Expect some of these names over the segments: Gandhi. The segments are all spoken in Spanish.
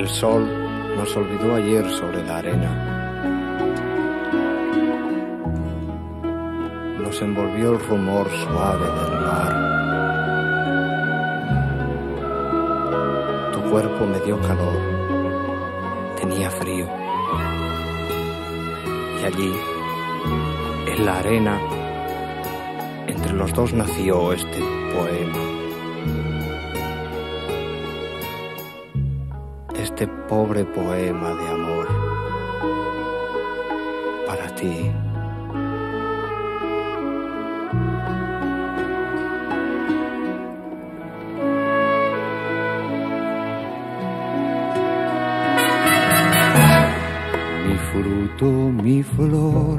El sol nos olvidó ayer sobre la arena. Nos envolvió el rumor suave del mar. Tu cuerpo me dio calor. Tenía frío. Y allí, en la arena, entre los dos nació este poema. Este pobre poema de amor, para ti. Mi fruto, mi flor,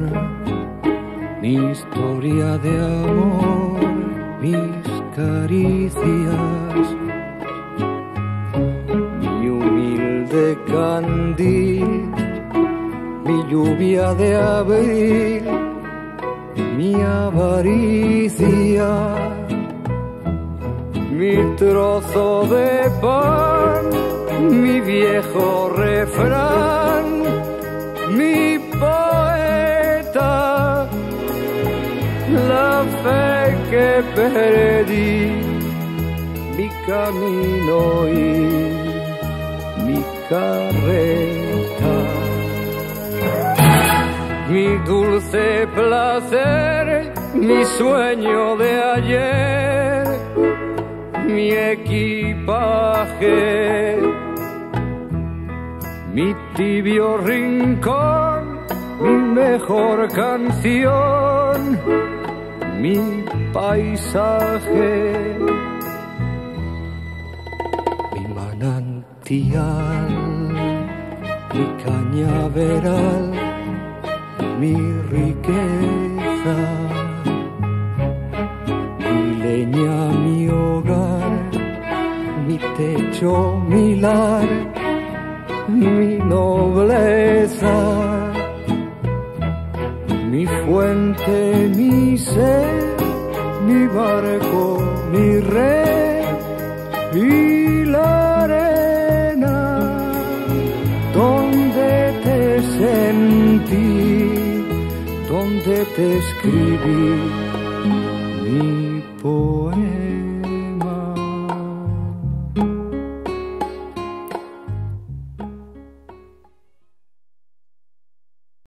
mi historia de amor, mis caricias. Gandhi, mi lluvia de abril, mi avaricia, mi trozo de pan, mi viejo refrán, mi poeta, la fe que perdí, mi camino y mi carreta, mi dulce placer, mi sueño de ayer, mi equipaje, mi tibio rincón, mi mejor canción, mi paisaje, mi manantial, mi cañaveral, mi riqueza, mi leña, mi hogar, mi techo, mi lar, mi nobleza, mi fuente, mi ser, mi barco, mi red y la arena donde te sentí, donde te escribí mi poema.